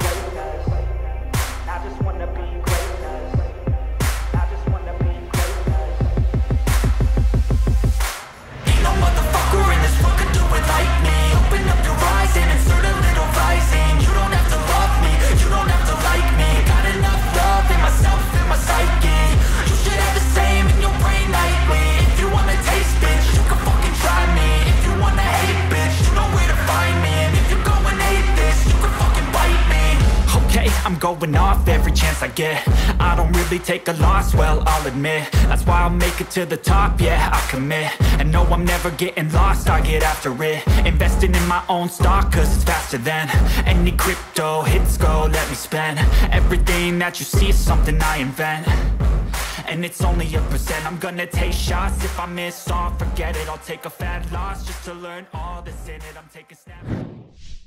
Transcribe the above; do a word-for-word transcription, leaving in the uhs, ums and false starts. greatness, I just wanna be greatness, I just wanna be greatness. Ain't no motherfucker in this world could do it like me. Open up your eyes and insert a little rising. You don't have to love me, you don't have to like me. Got enough love in myself and my psyche. You should have the same in your brain nightly. If you wanna taste, bitch, you can fucking try me. If you wanna hate, bitch, you know where to find me. And if you're going hate this, you can fucking bite me. Okay, I'm going off every chance I get. I don't really take a loss, well, I'll admit. That's why I'll make it to the top, yeah, I commit. And no, I'm never getting lost, I get after it. Investing in my own stock, cause it's faster than any crypto hits go, let me spend. Everything that you see is something I invent, and it's only a percent. I'm gonna take shots, if I miss all, forget it. I'll take a fat loss just to learn all that's in it. I'm taking snaps.